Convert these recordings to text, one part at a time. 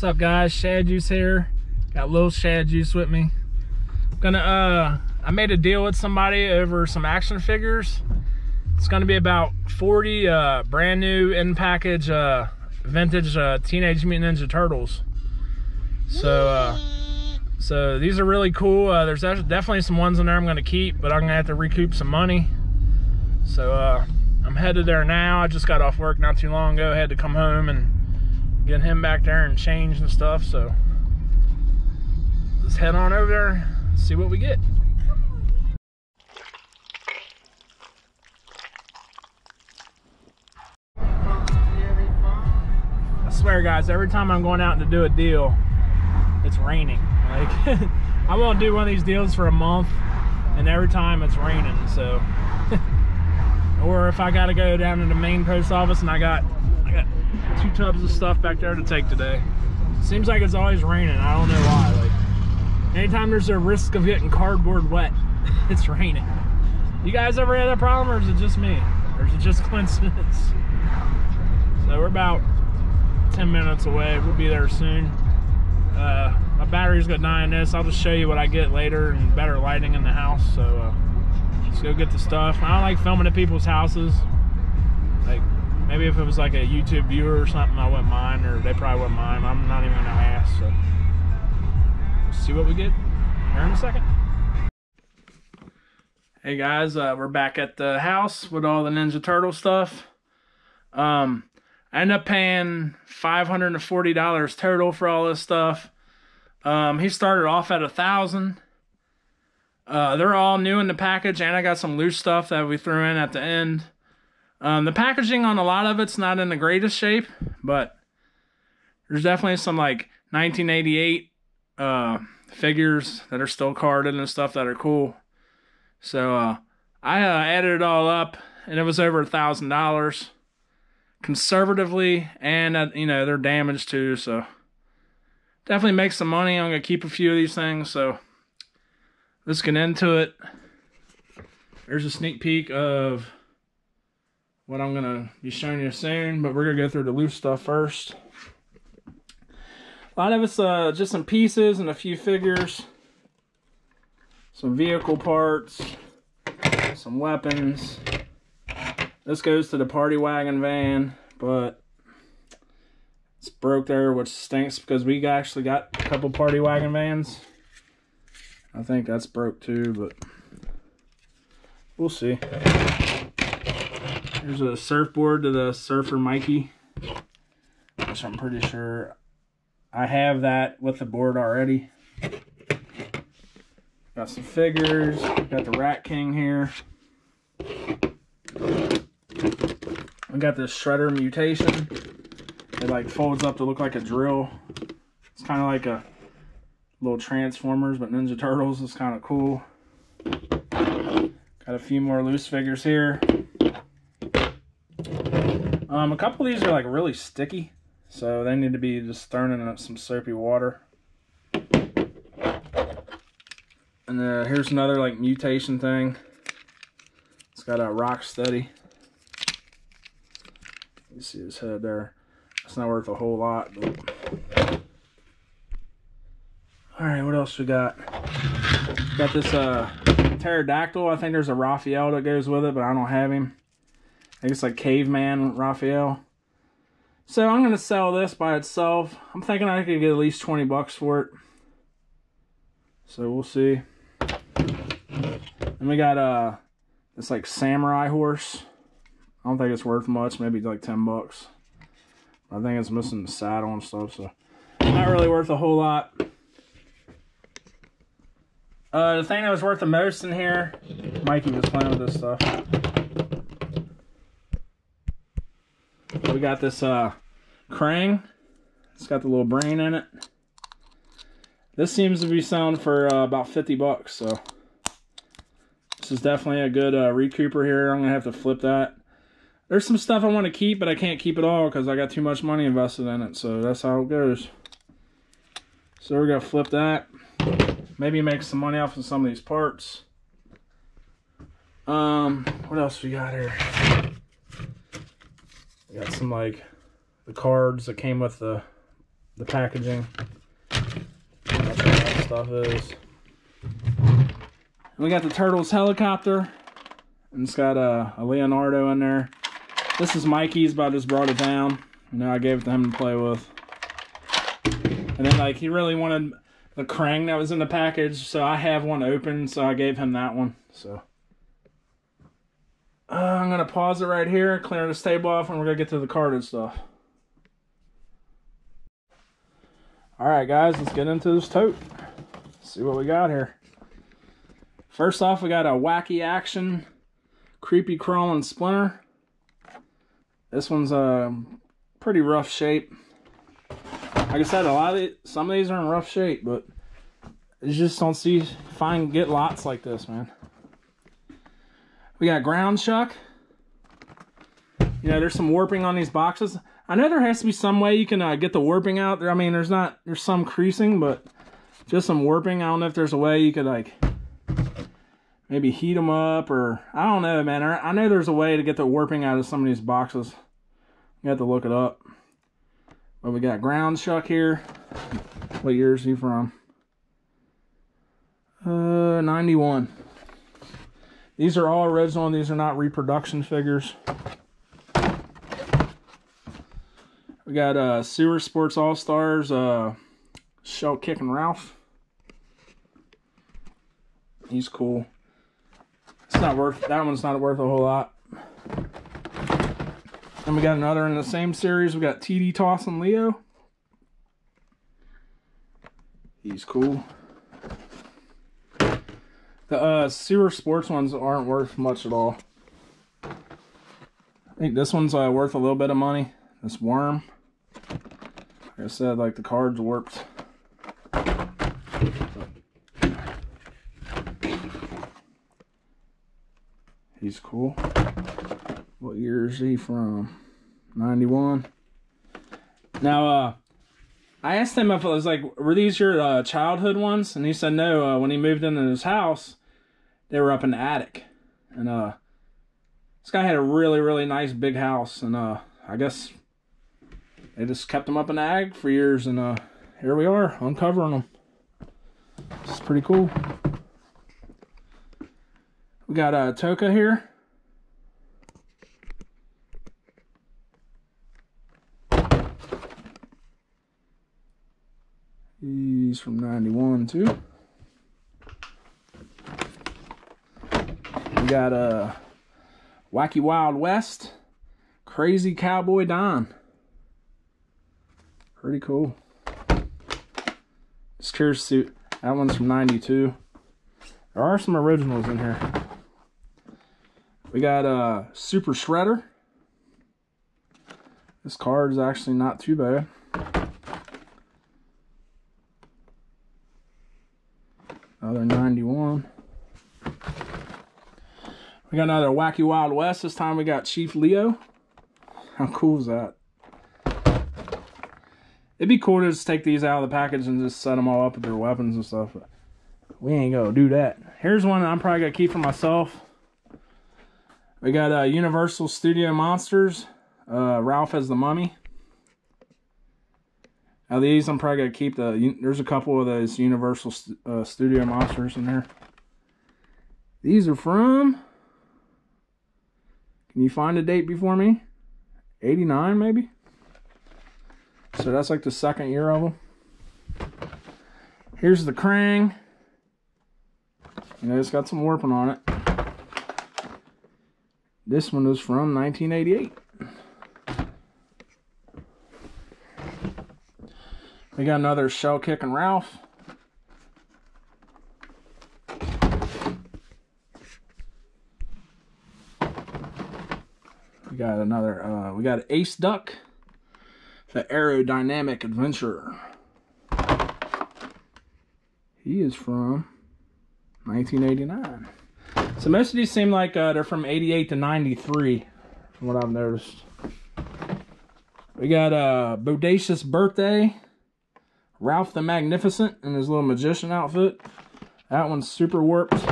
What's up, guys? Shad Juice here. Got Little Shad Juice with me. I made a deal with somebody over some action figures. It's gonna be about 40 brand new in package vintage Teenage Mutant Ninja Turtles. So so these are really cool. There's definitely some ones in there I'm gonna keep, but I'm gonna have to recoup some money. So I'm headed there now. I just got off work not too long ago. I had to come home and get him back there and change and stuff. So let's head on over there, see what we get. I swear, guys, every time I'm going out to do a deal, it's raining. Like I won't do one of these deals for a month, and every time it's raining. So or if I gotta go down to the main post office, and I got two tubs of stuff back there to take today. Seems like it's always raining. I don't know why. Like anytime there's a risk of getting cardboard wet, it's raining. You guys ever had that problem, or is it just me, or is it just coincidence? So we're about 10 minutes away. We'll be there soon. My battery's gonna die in this. I'll just show you what I get later and better lighting in the house. So let's go get the stuff. I don't like filming at people's houses. Like, maybe if it was like a YouTube viewer or something, I wouldn't mind, or they probably wouldn't mind. I'm not even gonna ask, so we'll see what we get here in a second. Hey guys, we're back at the house with all the Ninja Turtle stuff. I ended up paying $540 total for all this stuff. He started off at $1,000. They're all new in the package, and I got some loose stuff that we threw in at the end. The packaging on a lot of it's not in the greatest shape, but there's definitely some like 1988 figures that are still carded and stuff that are cool. So I added it all up, and it was over $1,000 conservatively, and you know, they're damaged too, so definitely make some money. I'm gonna keep a few of these things, so let's get into it. There's a sneak peek of what I'm gonna be showing you soon, but we're gonna go through the loose stuff first. A lot of it's just some pieces and a few figures, some vehicle parts, some weapons. This goes to the Party Wagon van, but it's broke there, which stinks because we actually got a couple Party Wagon vans. I think that's broke too, but we'll see. There's a surfboard to the Surfer Mikey, which I'm pretty sure I have that with the board already. Got some figures. Got the Rat King here. We got this Shredder Mutation. It like folds up to look like a drill. It's kind of like a little Transformers, but Ninja Turtles. It's kind of cool. Got a few more loose figures here. A couple of these are like really sticky, so they need to be just thrown in some soapy water. And here's another like mutation thing. It's got a Rocksteady. You see his head there. It's not worth a whole lot, but all right, what else we got? Got this pterodactyl. I think there's a Raphael that goes with it, but I don't have him. I guess like Caveman Raphael. So I'm gonna sell this by itself. I'm thinking I could get at least 20 bucks for it. So we'll see. And we got this like samurai horse. I don't think it's worth much, maybe like 10 bucks. I think it's missing the saddle and stuff, so not really worth a whole lot. The thing that was worth the most in here, Mikey was playing with this stuff. We got this Krang. It's got the little brain in it. This seems to be selling for about 50 bucks, so this is definitely a good recouper here. I'm gonna have to flip that. There's some stuff I want to keep, but I can't keep it all because I got too much money invested in it, so that's how it goes. So we're gonna flip that, maybe make some money off of some of these parts. What else we got here? Got some like the cards that came with the the packaging. That's where that stuff is. And we got the Turtles helicopter. And it's got a Leonardo in there. This is Mikey's, but I just brought it down. You know, I gave it to him to play with. And then, like, he really wanted the Krang that was in the package, so I have one open, so I gave him that one. So I'm going to pause it right here, clear this table off, and we're going to get to the carded stuff. Alright guys, let's get into this tote. Let's see what we got here. First off, we got a Wacky Action Creepy Crawling Splinter. This one's a pretty rough shape. Like I said, a lot of these, some of these are in rough shape, but you just don't see fine get lots like this, man. We got Ground Shuck. You know, there's some warping on these boxes. I know there has to be some way you can get the warping out there. I mean, there's some creasing, but just some warping. I don't know if there's a way you could, like, maybe heat them up, or I don't know, man. I know there's a way to get the warping out of some of these boxes. You have to look it up. But we got Ground Shuck here. What year is he from? 91. These are all original, and these are not reproduction figures. We got Sewer Sports All-Stars, Shell Kicking Raph. He's cool. It's not worth, that one's not worth a whole lot. And we got another in the same series. We got TD Toss and Leo. He's cool. The Sewer Sports ones aren't worth much at all. I think this one's worth a little bit of money. This worm. Like I said, like the card's warped. He's cool. What year is he from? 91. Now, I asked him if it was like, were these your childhood ones? And he said no. When he moved into his house, they were up in the attic. And this guy had a really, really nice big house. And I guess they just kept them up in the attic for years. And here we are, uncovering them. It's pretty cool. We got Toka here. He's from 91 too. We got Wacky Wild West, Crazy Cowboy Don. Pretty cool. This curious suit. That one's from 92. There are some originals in here. We got Super Shredder. This card is actually not too bad. Another 91. We got another Wacky Wild West. This time we got Chief Leo. How cool is that? It'd be cool to just take these out of the package and just set them all up with their weapons and stuff. But we ain't gonna do that. Here's one that I'm probably gonna keep for myself. We got Universal Studio Monsters. Raph as the Mummy. Now these, I'm probably going to keep the... There's a couple of those Universal Studio Monsters in there. These are from... Can you find a date before me? 89, maybe? So that's like the second year of them. Here's the Krang. You know, it's got some warping on it. This one is from 1988. We got another Shell Kicking Raph. We got another, we got Ace Duck the Aerodynamic Adventurer. He is from 1989. So most of these seem like they're from 88 to 93, from what I've noticed. We got Bodacious Birthday. Raph the Magnificent in his little magician outfit. That one's super warped.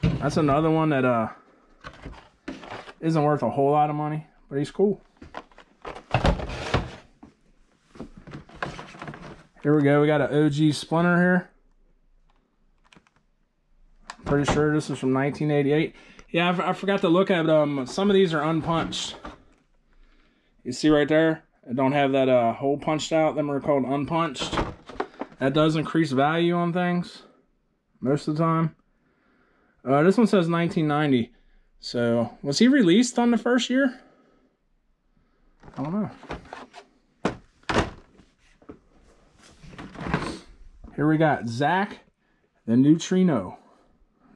That's another one that isn't worth a whole lot of money, but he's cool. Here we go. We got an OG Splinter here. I'm pretty sure this is from 1988. Yeah, I forgot to look at them. Some of these are unpunched. You see right there? I don't have that hole punched out. Them are called unpunched. That does increase value on things most of the time. This one says 1990. So, was he released on the first year? I don't know. Here we got Zach the Neutrino.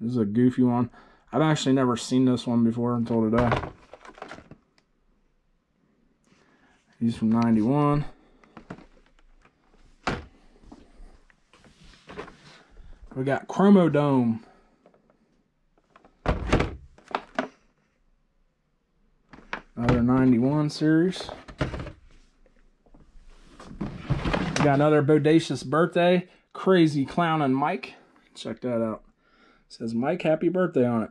This is a goofy one. I've actually never seen this one before until today. He's from 91. We got Chromodome. Another 91 series. We got another Bodacious Birthday. Crazy Clown and Mike. Check that out. It says Mike, happy birthday on it.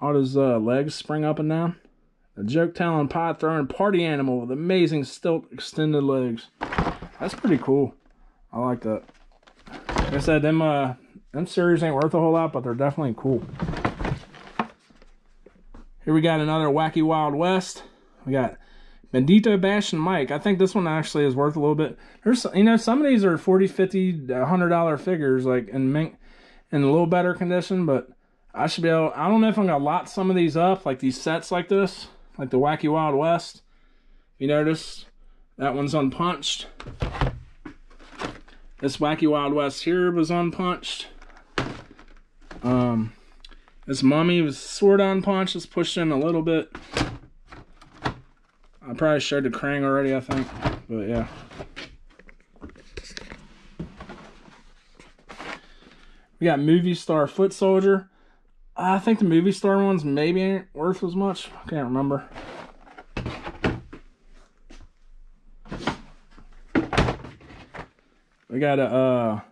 All his legs spring up and down. A joke telling, pie throwing party animal with amazing stilt extended legs. That's pretty cool. I like that. Like I said, them series ain't worth a whole lot, but they're definitely cool. Here we got another Wacky Wild West. We got Bendito Bash and Mike. I think this one actually is worth a little bit. There's, you know, some of these are $40, $50, $100 figures, like in mint, in a little better condition. But I should be able. I don't know if I'm gonna lot some of these up, like these sets, like this, like the Wacky Wild West. If you notice, that one's unpunched. This Wacky Wild West here was unpunched. This mummy was sort of unpunched. Just pushed in a little bit. I probably showed the Krang already, I think, but yeah. We got Movie Star Foot Soldier. I think the Movie Star ones maybe ain't worth as much. I can't remember. We got a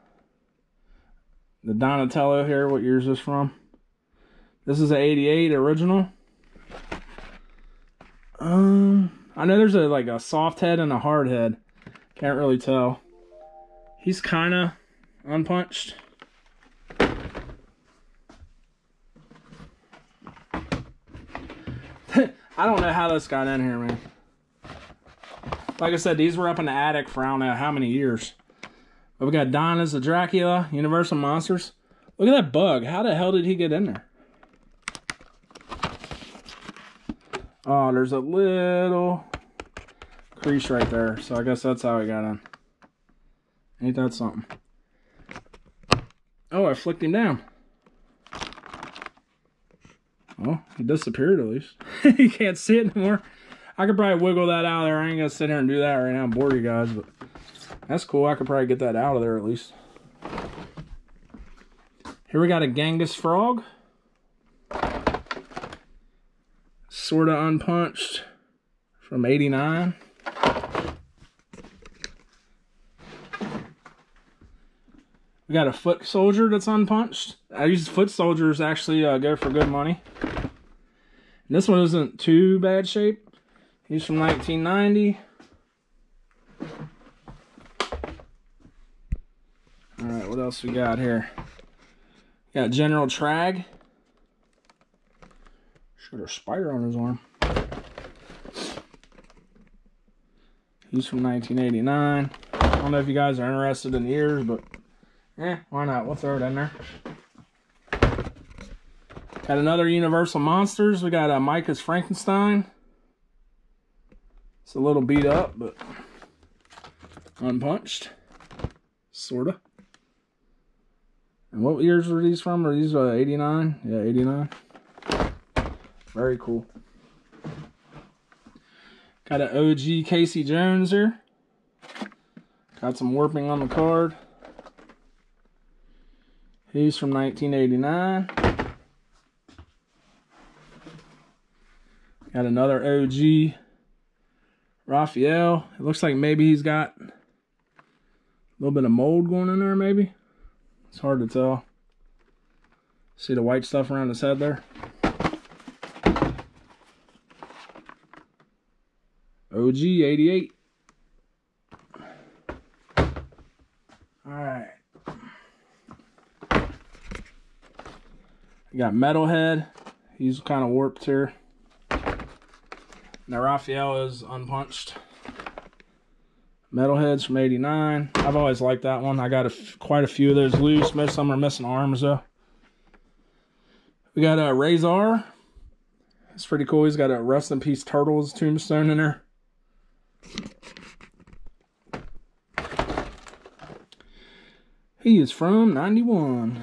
the Donatello here. What year is this from? This is an '88 original. I know there's like a soft head and a hard head. Can't really tell. He's kind of unpunched. I don't know how this got in here, man. Like I said, these were up in the attic for I don't know how many years. But we got Dinah's the Dracula, Universal Monsters. Look at that bug. How the hell did he get in there? Oh, there's a little crease right there. So I guess that's how I got in. Ain't that something? Oh, I flicked him down. Oh, he disappeared at least. You can't see it anymore. I could probably wiggle that out of there. I ain't going to sit here and do that right now and bore you guys. But that's cool. I could probably get that out of there at least. Here we got a Genghis Frog. Sort of unpunched from 89. We got a foot soldier that's unpunched. These foot soldiers actually go for good money. And this one isn't too bad shape. He's from 1990. Alright, what else we got here? We got General Tragg. Got a spider on his arm. He's from 1989. I don't know if you guys are interested in the ears, but eh, why not? We'll throw it in there. Got another Universal Monsters. We got Micah's Frankenstein. It's a little beat up, but unpunched. Sorta. And what years were these from? Are these 89? Yeah, 89. Very cool. Got an OG Casey Jones here. Got some warping on the card. He's from 1989. Got another OG Raphael. It looks like maybe he's got a little bit of mold going in there maybe. It's hard to tell. See the white stuff around his head there? OG 88. All right. You got Metalhead. He's kind of warped here. Now Raphael is unpunched. Metalheads from 89. I've always liked that one. I got quite a few of those loose. Most of them are missing arms though. We got Razor. It's pretty cool. He's got a Rest in Peace Turtles tombstone in there. He is from 91.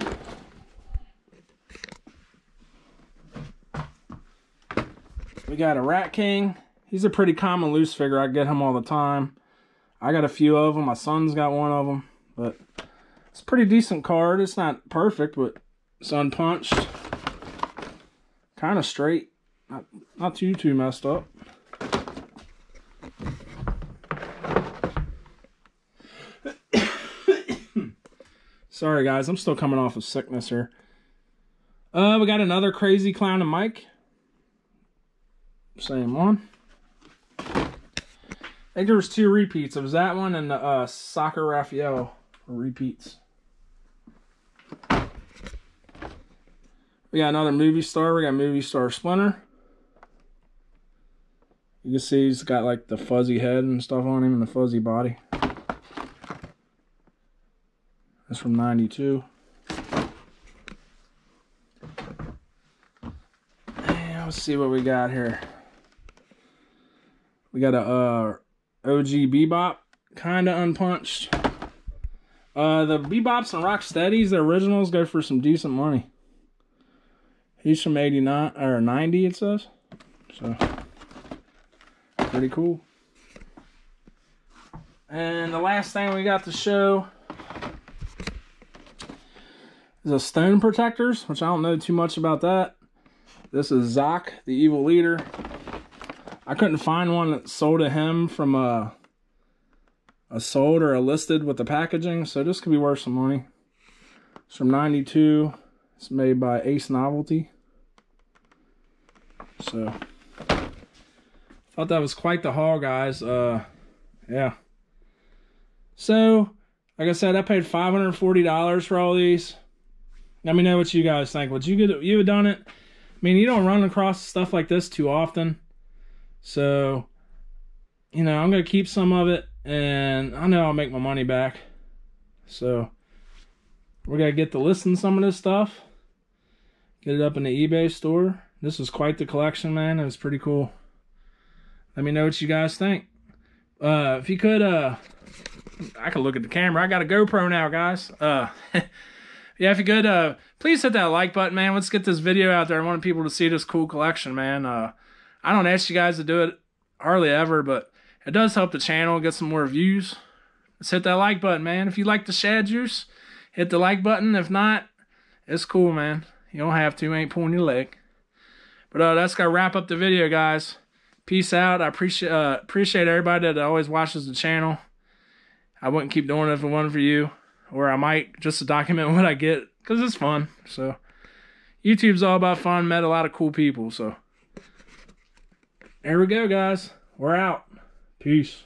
We got a Rat King. He's a pretty common loose figure. I get him all the time. I got a few of them. My son's got one of them. But it's a pretty decent card. It's not perfect, but it's unpunched. Kind of straight. Not too messed up. Sorry guys, I'm still coming off of sickness here. We got another Crazy Clown and Mike. Same one. I think there was two repeats. It was that one and the Soccer Raphael repeats. We got another Movie Star. We got Movie Star Splinter. You can see he's got like the fuzzy head and stuff on him and the fuzzy body. That's from 92. And let's see what we got here. We got a OG Bebop, kind of unpunched. The Bebops and Rocksteadies, the originals, go for some decent money. He's from 89 or 90, it says. So pretty cool. And the last thing we got to show is the Stone Protectors, which I don't know too much about that. This is Zach, the evil leader. I couldn't find one that sold to him from a sold or a listed with the packaging, so this could be worth some money. It's from 92. It's made by Ace Novelty. So, thought that was quite the haul, guys. Yeah. So, like I said, I paid $540 for all these. Let me know what you guys think. Would you have done it? I mean, you don't run across stuff like this too often. So, you know, I'm going to keep some of it, and I know I'll make my money back. So, we're going to get to listen to some of this stuff. Get it up in the eBay store. This is quite the collection, man. It was pretty cool. Let me know what you guys think. If you could, I could look at the camera. I got a GoPro now, guys. Yeah, if you could, please hit that like button, man. Let's get this video out there. I want people to see this cool collection, man. I don't ask you guys to do it hardly ever, but it does help the channel get some more views. Let's hit that like button, man. If you like the Shad Juice, hit the like button. If not, it's cool, man. You don't have to. Ain't pulling your leg. But that's going to wrap up the video, guys. Peace out. I appreciate everybody that always watches the channel. I wouldn't keep doing it if it wasn't for you. Or I might, just to document what I get, because it's fun. So, YouTube's all about fun. Met a lot of cool people, so. There we go, guys. We're out. Peace.